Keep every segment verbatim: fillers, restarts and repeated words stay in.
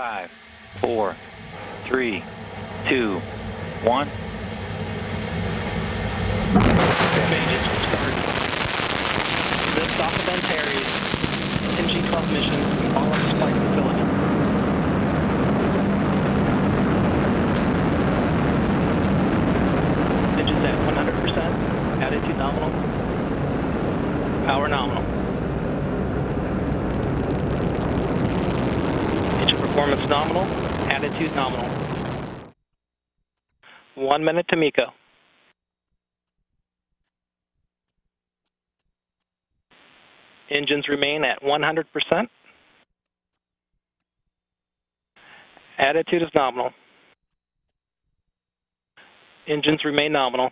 five, four, three, two, one. Stages start. Lift off of Antares. N G twelve mission. All our supply facilities. Engines at one hundred percent. Attitude nominal. Power nominal. Engine performance nominal. Attitude nominal. One minute to MECO. Engines remain at one hundred percent. Attitude is nominal. Engines remain nominal.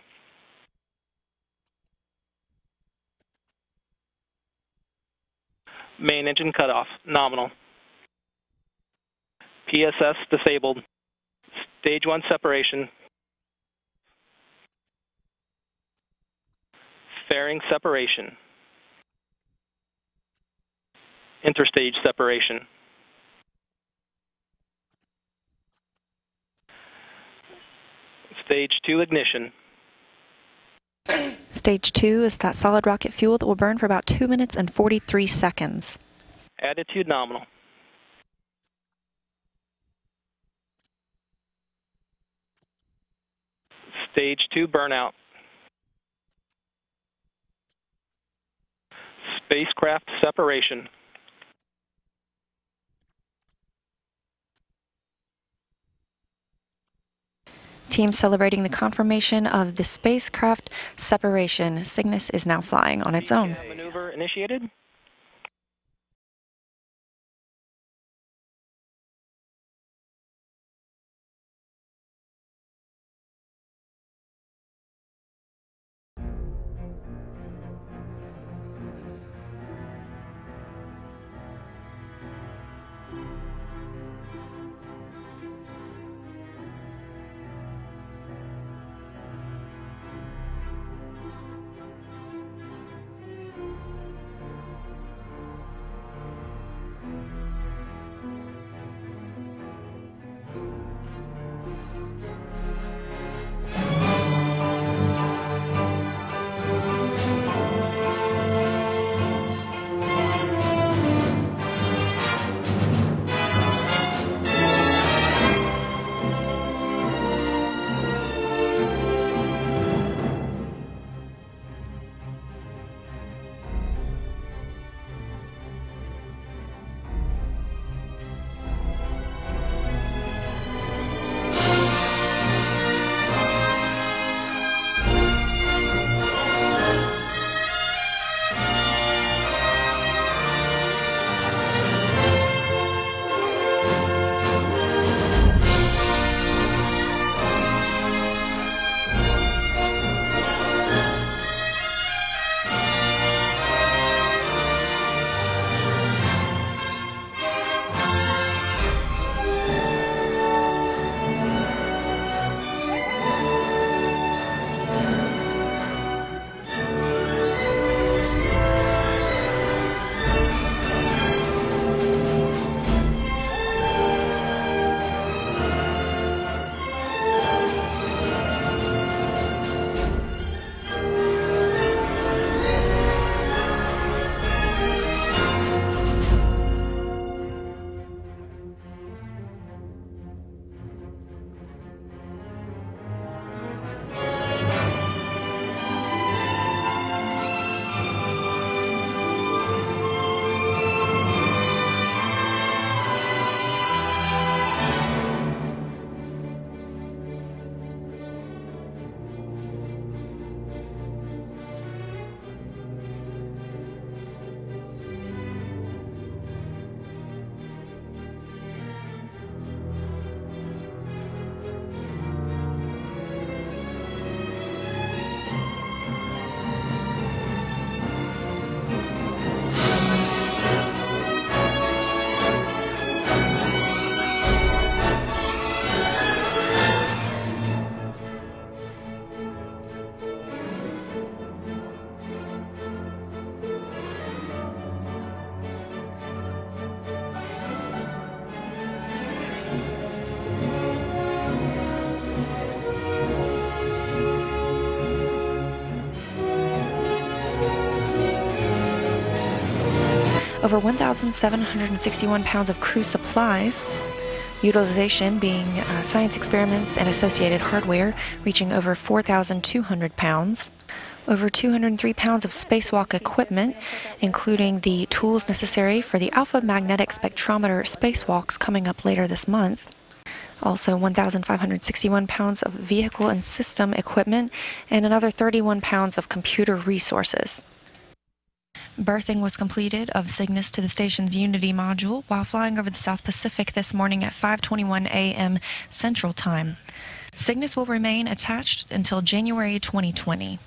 Main engine cutoff, nominal. P S S disabled. Stage one separation. Fairing separation. Interstage separation. Stage two ignition. Stage two is that solid rocket fuel that will burn for about two minutes and forty-three seconds. Attitude nominal. Stage two burnout. Spacecraft separation. Team celebrating the confirmation of the spacecraft separation. Cygnus is now flying on its own. Maneuver initiated. over one thousand seven hundred sixty-one pounds of crew supplies, utilization being uh, science experiments and associated hardware reaching over four thousand two hundred pounds, over two hundred three pounds of spacewalk equipment, including the tools necessary for the Alpha Magnetic Spectrometer spacewalks coming up later this month, also one thousand five hundred sixty-one pounds of vehicle and system equipment, and another thirty-one pounds of computer resources. Berthing was completed of Cygnus to the station's Unity module while flying over the South Pacific this morning at five twenty-one a m Central Time. Cygnus will remain attached until January twenty twenty.